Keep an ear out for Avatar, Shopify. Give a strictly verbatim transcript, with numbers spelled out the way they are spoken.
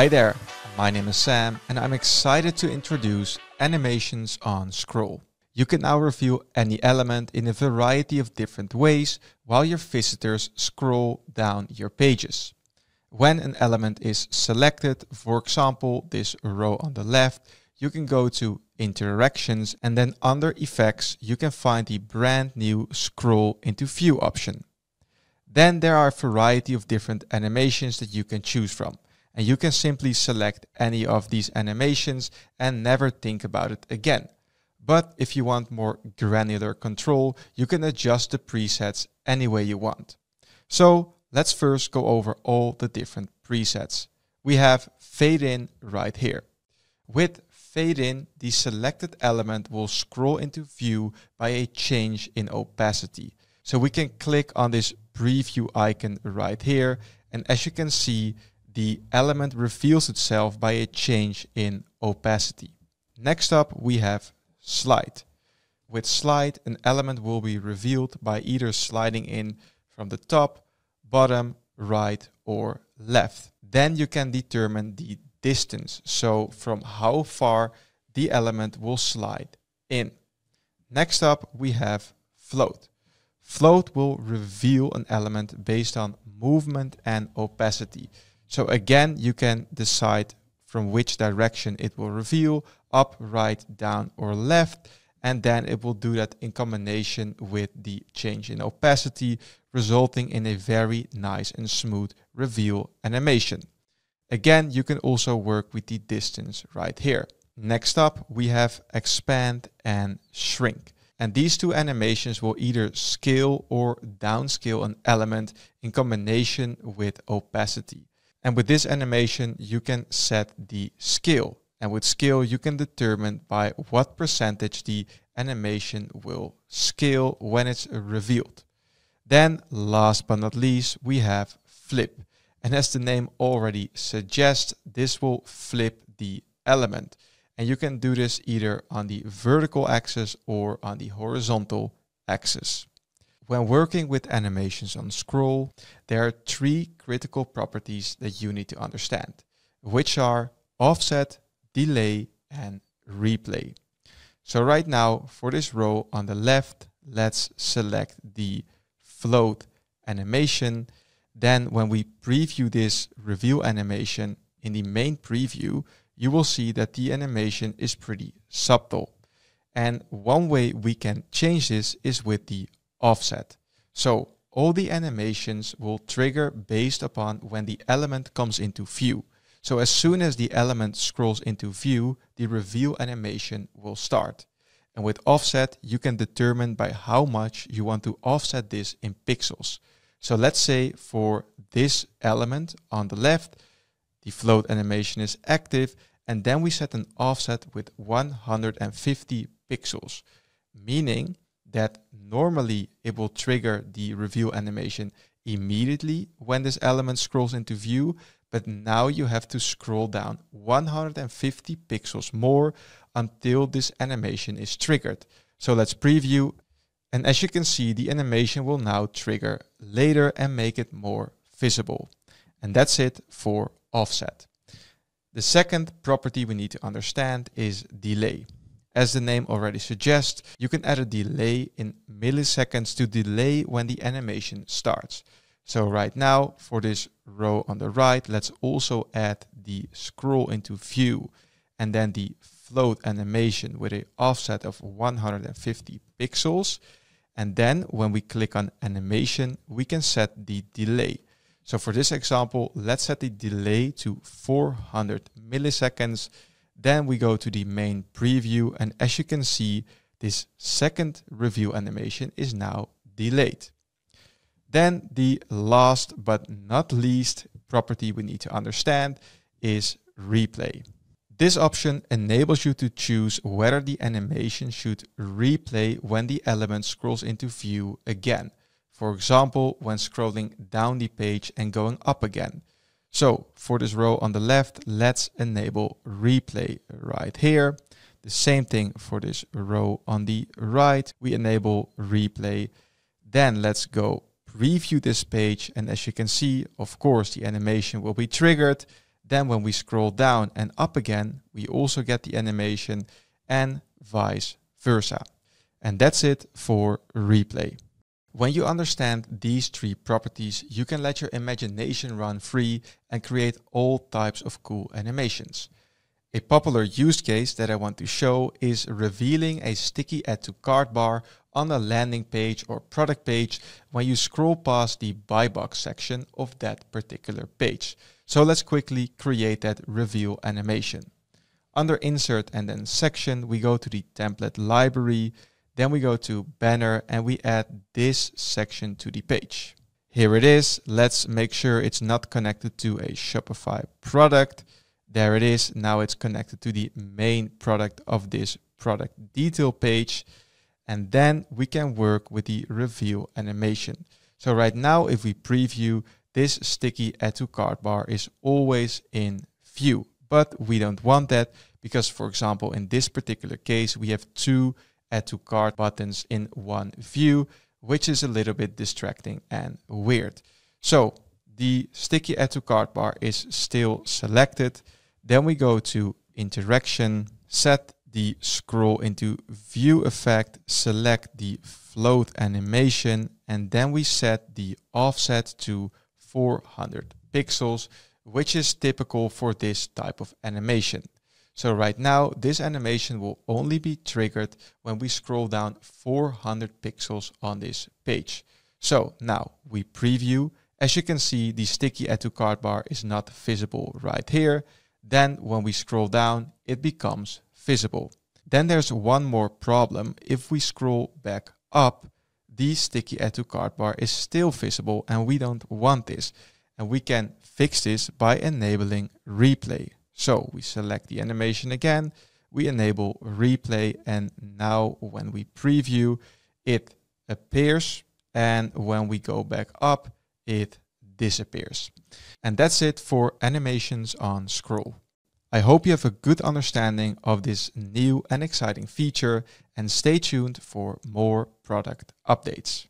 Hi there, my name is Sam and I'm excited to introduce animations on scroll. You can now review any element in a variety of different ways while your visitors scroll down your pages. When an element is selected, for example, this row on the left, you can go to Interactions and then under Effects, you can find the brand new Scroll into View option. Then there are a variety of different animations that you can choose from. And you can simply select any of these animations and never think about it again. But if you want more granular control, you can adjust the presets any way you want. So let's first go over all the different presets. We have Fade In right here. With Fade In, the selected element will scroll into view by a change in opacity. So we can click on this preview icon right here. And as you can see, the element reveals itself by a change in opacity. Next up, we have Slide. With Slide, an element will be revealed by either sliding in from the top, bottom, right, or left. Then you can determine the distance, so from how far the element will slide in. Next up, we have Float. Float will reveal an element based on movement and opacity. So again, you can decide from which direction it will reveal, up, right, down, or left. And then it will do that in combination with the change in opacity, resulting in a very nice and smooth reveal animation. Again, you can also work with the distance right here. Next up, we have Expand and Shrink. And these two animations will either scale or downscale an element in combination with opacity. And with this animation, you can set the scale. And with scale, you can determine by what percentage the animation will scale when it's revealed. Then last but not least, we have Flip. And as the name already suggests, this will flip the element. And you can do this either on the vertical axis or on the horizontal axis. When working with animations on scroll, there are three critical properties that you need to understand, which are offset, delay, and replay. So right now, for this row on the left, let's select the float animation. Then when we preview this reveal animation in the main preview, you will see that the animation is pretty subtle. And one way we can change this is with the offset. So all the animations will trigger based upon when the element comes into view. So as soon as the element scrolls into view, the reveal animation will start. And with offset, you can determine by how much you want to offset this in pixels. So let's say for this element on the left, the float animation is active, and then we set an offset with one hundred fifty pixels, meaning that normally it will trigger the reveal animation immediately when this element scrolls into view, but now you have to scroll down one hundred fifty pixels more until this animation is triggered. So let's preview. And as you can see, the animation will now trigger later and make it more visible. And that's it for offset. The second property we need to understand is delay. As the name already suggests, you can add a delay in milliseconds to delay when the animation starts. So right now, for this row on the right, let's also add the scroll into view and then the float animation with an offset of one hundred fifty pixels. And then when we click on animation, we can set the delay. So for this example, let's set the delay to four hundred milliseconds. Then we go to the main preview, and as you can see, this second reveal animation is now delayed. Then the last but not least property we need to understand is replay. This option enables you to choose whether the animation should replay when the element scrolls into view again. For example, when scrolling down the page and going up again. So for this row on the left, let's enable replay right here. The same thing for this row on the right, we enable replay. Then let's go preview this page. And as you can see, of course, the animation will be triggered. Then when we scroll down and up again, we also get the animation, and vice versa. And that's it for replay. When you understand these three properties, you can let your imagination run free and create all types of cool animations. A popular use case that I want to show is revealing a sticky add to cart bar on a landing page or product page when you scroll past the buy box section of that particular page. So let's quickly create that reveal animation. Under insert and then section, we go to the template library. Then we go to banner and we add this section to the page. Here it is. Let's make sure it's not connected to a Shopify product. There it is. Now it's connected to the main product of this product detail page. And then we can work with the reveal animation. So right now, if we preview, this sticky add to cart bar is always in view, but we don't want that because, for example, in this particular case, we have two add to cart buttons in one view, which is a little bit distracting and weird. So the sticky add to cart bar is still selected. Then we go to interaction, set the scroll into view effect, select the float animation, and then we set the offset to four hundred pixels, which is typical for this type of animation. So right now, this animation will only be triggered when we scroll down four hundred pixels on this page. So now we preview. As you can see, the sticky add to cart bar is not visible right here. Then when we scroll down, it becomes visible. Then there's one more problem. If we scroll back up, the sticky add to cart bar is still visible and we don't want this. And we can fix this by enabling replay. So we select the animation again, we enable replay, and now when we preview, it appears, and when we go back up, it disappears. And that's it for animations on scroll. I hope you have a good understanding of this new and exciting feature, and stay tuned for more product updates.